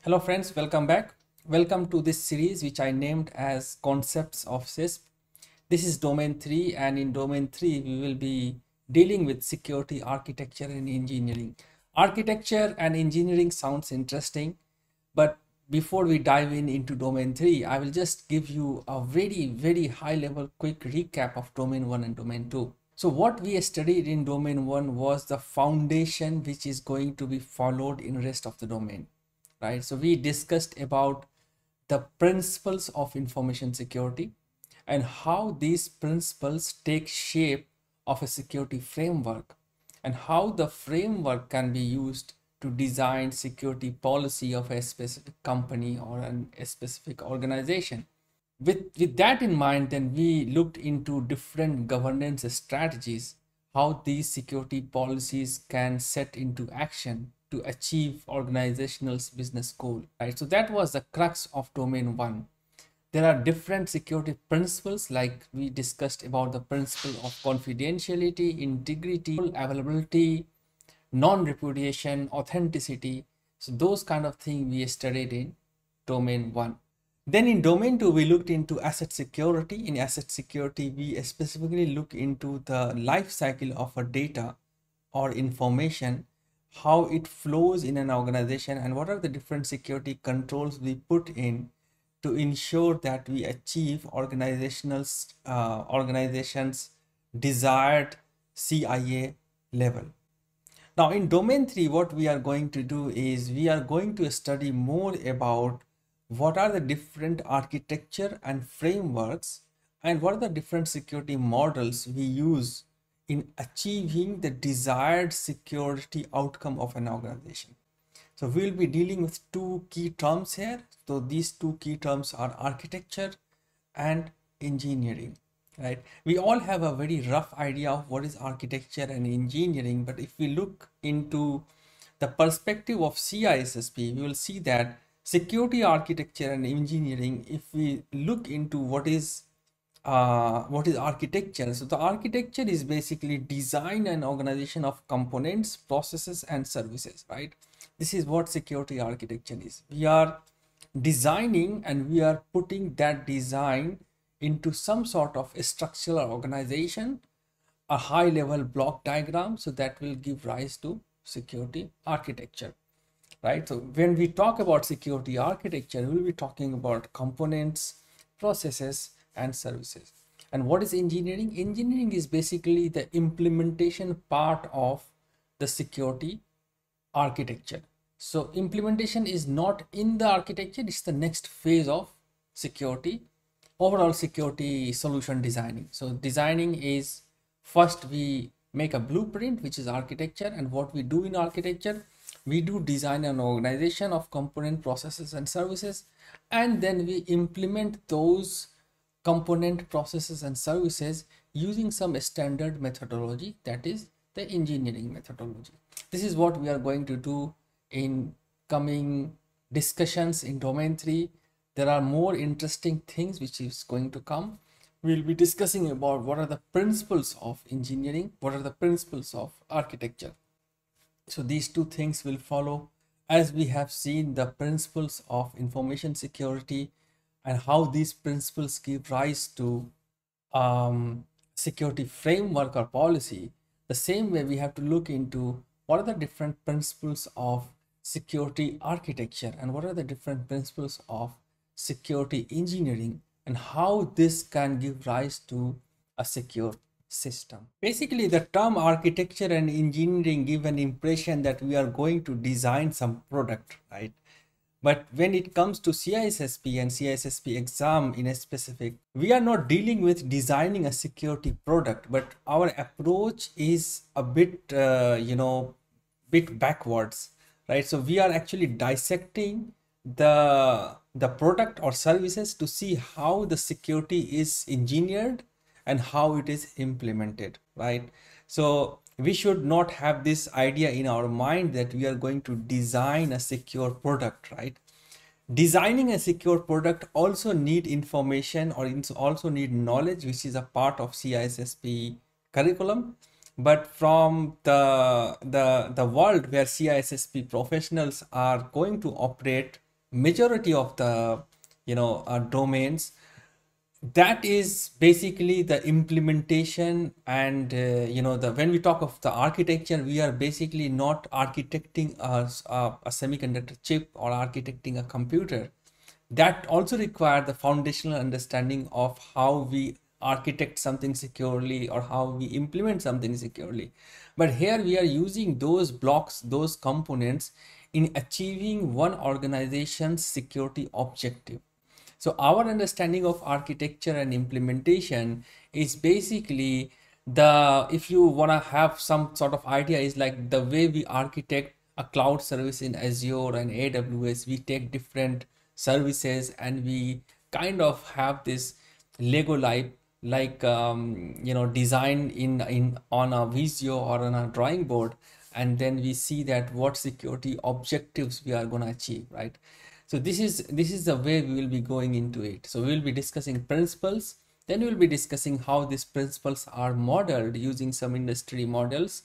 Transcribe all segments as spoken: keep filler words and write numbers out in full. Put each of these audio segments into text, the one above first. Hello friends, welcome back. Welcome to this series which I named as Concepts of C I S S P. This is domain three, and in domain three we will be dealing with security architecture and engineering. Architecture and engineering sounds interesting, but before we dive in into domain three, I will just give you a very very high level quick recap of domain one and domain two. So what we studied in domain one was the foundation which is going to be followed in rest of the domain, right? So we discussed about the principles of information security and how these principles take shape of a security framework and how the framework can be used to design security policy of a specific company or an, a specific organization. With, with that in mind, then we looked into different governance strategies, how these security policies can set into action to achieve organizational business goal, right? So that was the crux of domain one. There are different security principles, like we discussed about the principle of confidentiality, integrity, availability, non-repudiation, authenticity. So those kind of things we studied in domain one. Then in domain two, we looked into asset security. In asset security, we specifically look into the life cycle of a data or information, how it flows in an organization, and what are the different security controls we put in to ensure that we achieve organizational uh, organizations desired C I A level. Now in domain three, what we are going to do is we are going to study more about what are the different architecture and frameworks and what are the different security models we use in achieving the desired security outcome of an organization. So we'll be dealing with two key terms here. So these two key terms are architecture and engineering. Right, we all have a very rough idea of what is architecture and engineering, but if we look into the perspective of C I S S P, we will see that security architecture and engineering, if we look into what is uh, what is architecture, so the architecture is basically design and organization of components, processes and services, right? This is what security architecture is. We are designing and we are putting that design into some sort of structural organization, a high level block diagram, so that will give rise to security architecture, right? So when we talk about security architecture, we'll be talking about components, processes and services. And what is engineering? Engineering is basically the implementation part of the security architecture. So implementation is not in the architecture, it's the next phase of security, overall security solution designing. So designing is first we make a blueprint, which is architecture, and what we do in architecture, we do design an organization of component, processes and services, and then we implement those component, processes and services using some standard methodology, that is the engineering methodology. This is what we are going to do in coming discussions in domain three. There are more interesting things which is going to come. We'll be discussing about what are the principles of engineering, what are the principles of architecture. So these two things will follow as we have seen the principles of information security and how these principles give rise to um, security framework or policy. The same way we have to look into what are the different principles of security architecture and what are the different principles of security engineering and how this can give rise to a secure system. Basically, the term architecture and engineering give an impression that we are going to design some product, right? But when it comes to C I S S P and C I S S P exam in a specific, we are not dealing with designing a security product, but our approach is a bit, uh, you know, bit backwards, right? So we are actually dissecting the the product or services to see how the security is engineered and how it is implemented, right? So we should not have this idea in our mind that we are going to design a secure product, right? Designing a secure product also need information or also need knowledge, which is a part of C I S S P curriculum, but from the the the world where C I S S P professionals are going to operate majority of the you know uh, domains, that is basically the implementation. And uh, you know the when we talk of the architecture, we are basically not architecting a, a, a semiconductor chip or architecting a computer. That also requires the foundational understanding of how we architect something securely or how we implement something securely. But here we are using those blocks, those components in achieving one organization's security objective. So our understanding of architecture and implementation is basically the, if you want to have some sort of idea, is like the way we architect a cloud service in Azure and A W S. We take different services and we kind of have this Lego like like um, you know design in in on a Visio or on a drawing board, and then we see that what security objectives we are going to achieve, right? So this is this is the way we will be going into it. So we will be discussing principles, then we will be discussing how these principles are modeled using some industry models,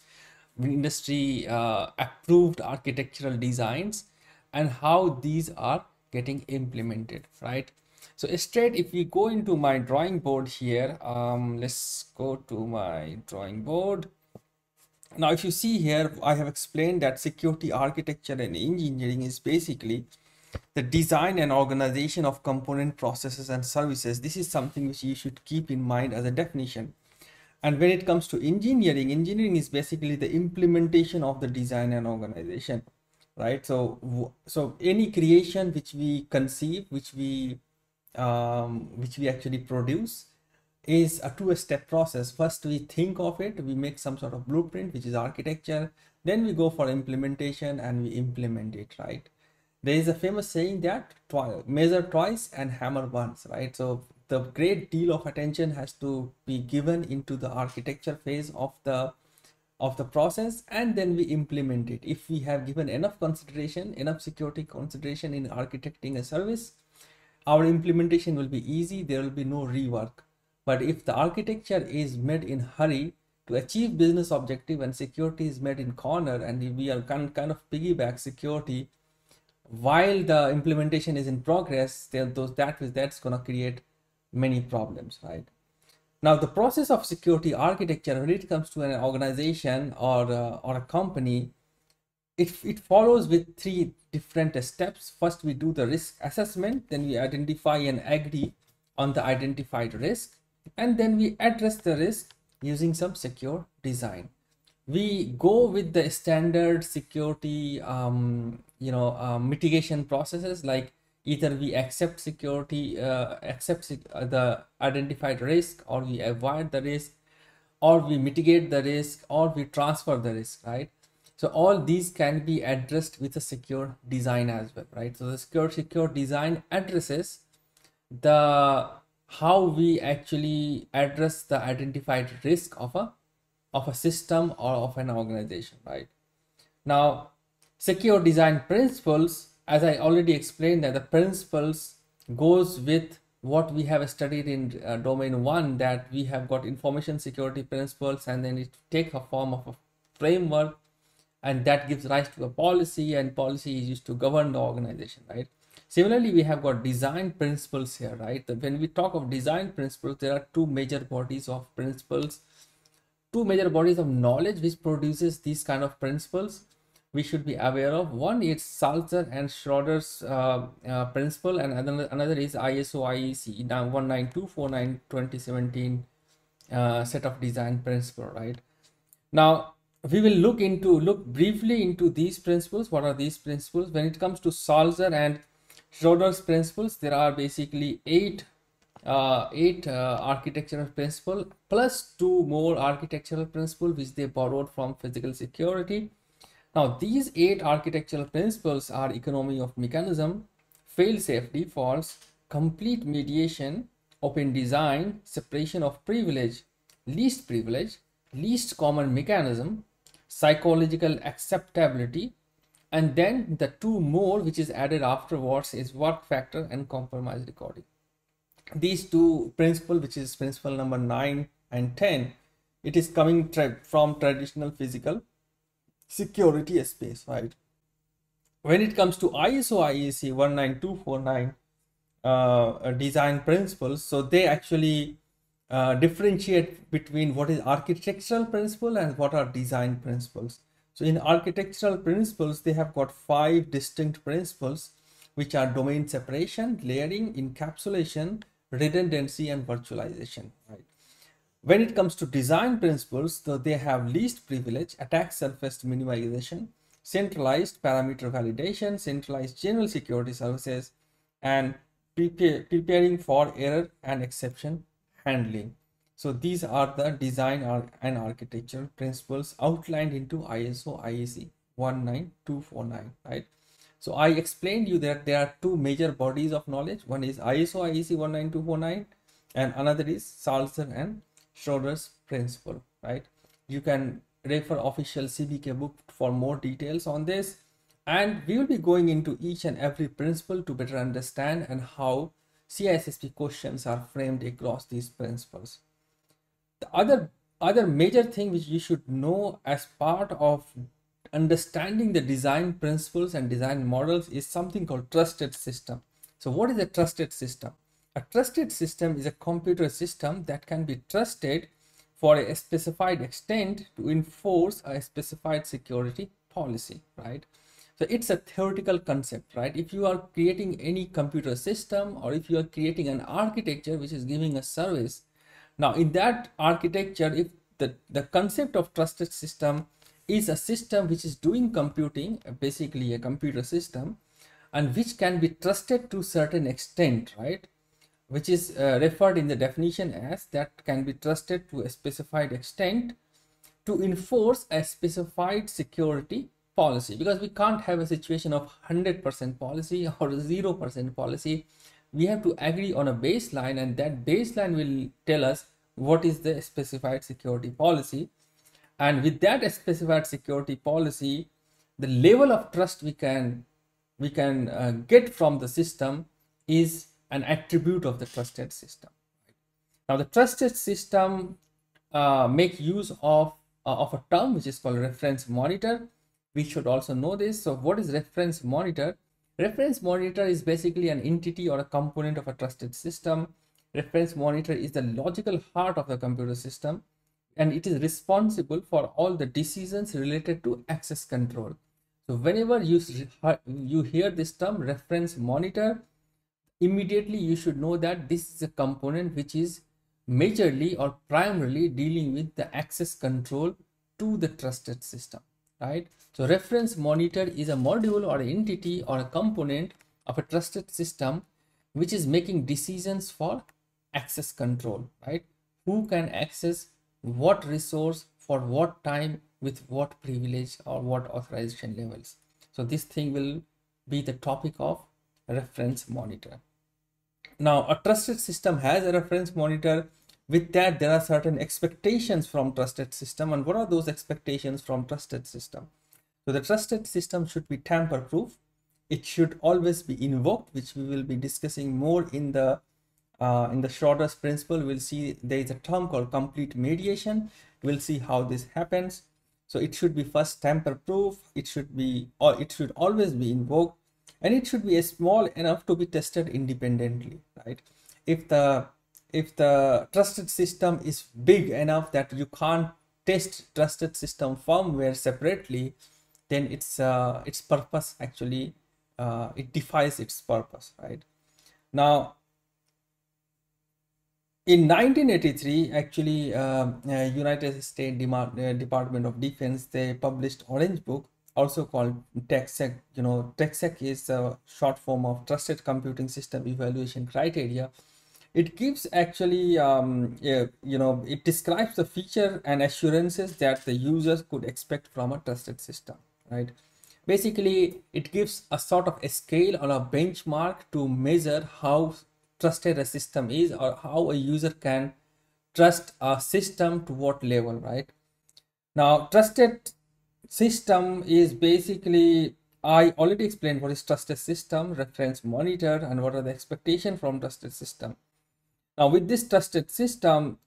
industry uh, approved architectural designs, and how these are getting implemented, right? So straight, if we go into my drawing board here, um, let's go to my drawing board. Now, if you see here, I have explained that security architecture and engineering is basically the design and organization of component processes and services. This is something which you should keep in mind as a definition. And when it comes to engineering, engineering is basically the implementation of the design and organization, right? So, so any creation which we conceive, which we Um, which we actually produce, is a two-step process. First, we think of it, we make some sort of blueprint, which is architecture. Then we go for implementation and we implement it, right? There is a famous saying that measure twice and hammer once, right? So the great deal of attention has to be given into the architecture phase of the of the process, and then we implement it. If we have given enough consideration, enough security consideration in architecting a service, our implementation will be easy, there will be no rework. But if the architecture is made in hurry to achieve business objective and security is made in corner, and we are kind of piggyback security while the implementation is in progress, then those, that is, that's going to create many problems, right? Now, the process of security architecture, when it comes to an organization or, uh, or a company, It, it follows with three different steps. First, we do the risk assessment, then we identify and agree on the identified risk, and then we address the risk using some secure design. We go with the standard security um, you know, uh, mitigation processes, like either we accept security, uh, accept the identified risk, or we avoid the risk, or we mitigate the risk, or we transfer the risk, right? So all these can be addressed with a secure design as well, right? So the secure secure design addresses the how we actually address the identified risk of a of a system or of an organization, right? Now, secure design principles, as I already explained, that the principles goes with what we have studied in uh, domain one, that we have got information security principles, and then it takes a form of a framework, and that gives rise to a policy, and policy is used to govern the organization, right? Similarly, we have got design principles here, right? When we talk of design principles, there are two major bodies of principles, two major bodies of knowledge which produces these kind of principles we should be aware of. One is Saltzer and Schroeder's uh, uh, principle, and another, another is I S O I E C one nine two four nine twenty seventeen uh, set of design principle, right? Now, we will look into look briefly into these principles. What are these principles? When it comes to Saltzer and Schroeder's principles, there are basically eight uh, eight uh, architectural principles plus two more architectural principles which they borrowed from physical security. Now, these eight architectural principles are economy of mechanism, fail-safe defaults, complete mediation, open design, separation of privilege, least privilege, least common mechanism, psychological acceptability, and then the two more which is added afterwards is work factor and compromise recording. These two principles, which is principle number nine and ten, it is coming tra from traditional physical security space, right? When it comes to I S O I E C one nine two four nine uh, design principles, so they actually uh, differentiate between what is architectural principle and what are design principles. So in architectural principles, they have got five distinct principles, which are domain separation, layering, encapsulation, redundancy, and virtualization, right? When it comes to design principles, so they have least privilege, attack surface minimization, centralized parameter validation, centralized general security services, and prepare, preparing for error and exception handling. So these are the design and architecture principles outlined into I S O I E C one nine two four nine, right? So I explained you that there are two major bodies of knowledge. One is I S O I E C one nine two four nine and another is Saltzer and Schroeder's principle, right? You can refer official C B K book for more details on this, and we will be going into each and every principle to better understand and how C I S S P questions are framed across these principles. The other other major thing which you should know as part of understanding the design principles and design models is something called trusted system. So what is a trusted system? A trusted system is a computer system that can be trusted for a specified extent to enforce a specified security policy, right? So it's a theoretical concept, right? If you are creating any computer system, or if you are creating an architecture which is giving a service, now in that architecture, if the, the concept of trusted system is a system which is doing computing, basically a computer system, and which can be trusted to a certain extent, right? Which is uh, referred in the definition as that can be trusted to a specified extent to enforce a specified security policy, because we can't have a situation of one hundred percent policy or zero percent policy. We have to agree on a baseline, and that baseline will tell us what is the specified security policy. And with that specified security policy, the level of trust we can we can uh, get from the system is an attribute of the trusted system. Now, the trusted system uh, make use of uh, of a term which is called reference monitor. We should also know this. So, what is reference monitor? Reference monitor is basically an entity or a component of a trusted system. Reference monitor is the logical heart of the computer system, and it is responsible for all the decisions related to access control. So whenever you, you hear this term reference monitor, immediately you should know that this is a component which is majorly or primarily dealing with the access control to the trusted system, right? So reference monitor is a module or an entity or a component of a trusted system which is making decisions for access control, right? Who can access what resource for what time with what privilege or what authorization levels. So this thing will be the topic of reference monitor. Now, a trusted system has a reference monitor. With that, there are certain expectations from trusted system. And what are those expectations from trusted system? So the trusted system should be tamper proof. It should always be invoked, which we will be discussing more in the Uh, in the Schroeder's principle. We'll see there is a term called complete mediation. We'll see how this happens. So it should be first tamper proof. It should be, or it should always be invoked, and it should be small enough to be tested independently, right? If the if the trusted system is big enough that you can't test trusted system firmware separately, then its uh, its purpose actually uh, it defies its purpose, right? Now, in nineteen eighty-three, actually, uh, uh, United States Demand, uh, Department of Defense, they published Orange Book, also called T C S E C. You know, T C S E C is a short form of Trusted Computing System Evaluation Criteria. It gives actually, um, uh, you know, it describes the feature and assurances that the users could expect from a trusted system, right? Basically, it gives a sort of a scale or a benchmark to measure how trusted a system is, or how a user can trust a system to what level, right? Now, trusted system is basically, I already explained what is trusted system, reference monitor, and what are the expectations from trusted system. Now, with this trusted system,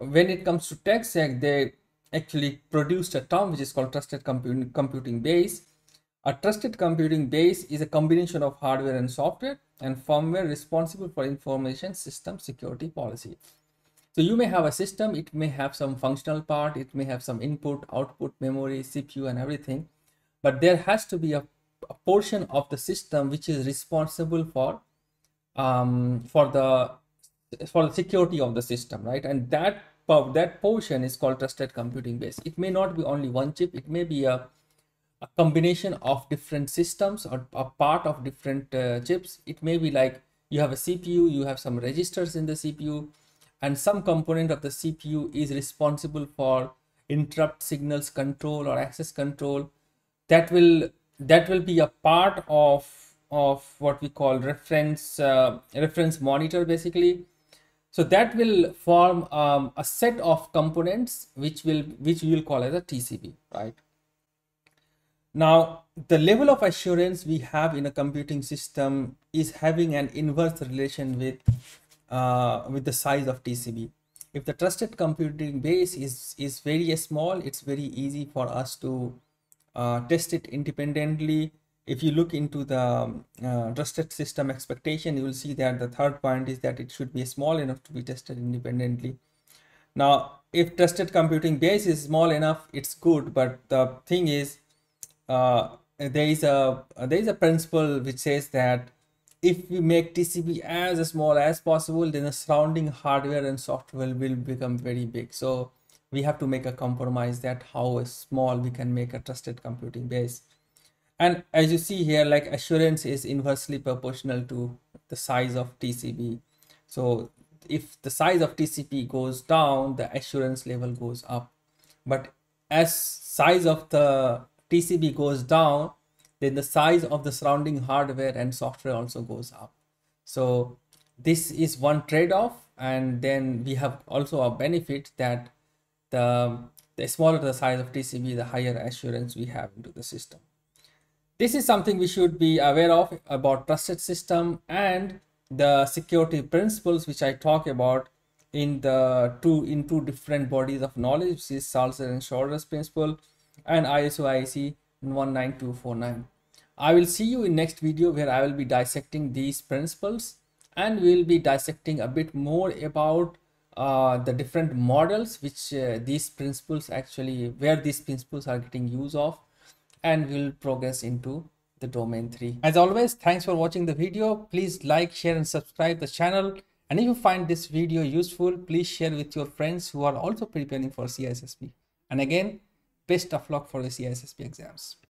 when it comes to TecSec, they actually produced a term which is called trusted computing computing base. A trusted computing base is a combination of hardware and software and firmware responsible for information system security policy. So you may have a system, it may have some functional part, it may have some input, output, memory, C P U and everything, but there has to be a, a portion of the system which is responsible for um, for the for the security of the system, right? And that that portion is called trusted computing base. It may not be only one chip, it may be a, a combination of different systems or a part of different uh, chips. It may be like you have a C P U, you have some registers in the C P U, and some component of the C P U is responsible for interrupt signals control or access control. That will that will be a part of of what we call reference uh, reference monitor basically. So that will form um, a set of components which will which we will call as a T C B, right? Now the level of assurance we have in a computing system is having an inverse relation with Uh, with the size of T C B. If the trusted computing base is is very small, it's very easy for us to uh, test it independently. If you look into the uh, trusted system expectation, you will see that the third point is that it should be small enough to be tested independently. Now if trusted computing base is small enough, it's good, but the thing is uh, there is a there is a principle which says that if we make T C B as small as possible, then the surrounding hardware and software will become very big. So we have to make a compromise that how small we can make a trusted computing base. And as you see here, like assurance is inversely proportional to the size of T C B. So if the size of T C B goes down, the assurance level goes up. But as size of the T C B goes down, then the size of the surrounding hardware and software also goes up. So this is one trade-off, and then we have also a benefit that the, the smaller the size of T C B, the higher assurance we have into the system. This is something we should be aware of about trusted system and the security principles which I talk about in the two in two different bodies of knowledge, which is Saltzer and Schroeder's principle and I S O I E C one nine two four nine. I will see you in next video where I will be dissecting these principles, and we will be dissecting a bit more about uh, the different models which uh, these principles actually where these principles are getting use of, and we will progress into the domain three. As always, thanks for watching the video. Please like, share and subscribe the channel, and if you find this video useful, please share with your friends who are also preparing for C I S S P. And again, best of luck for the C I S S P exams.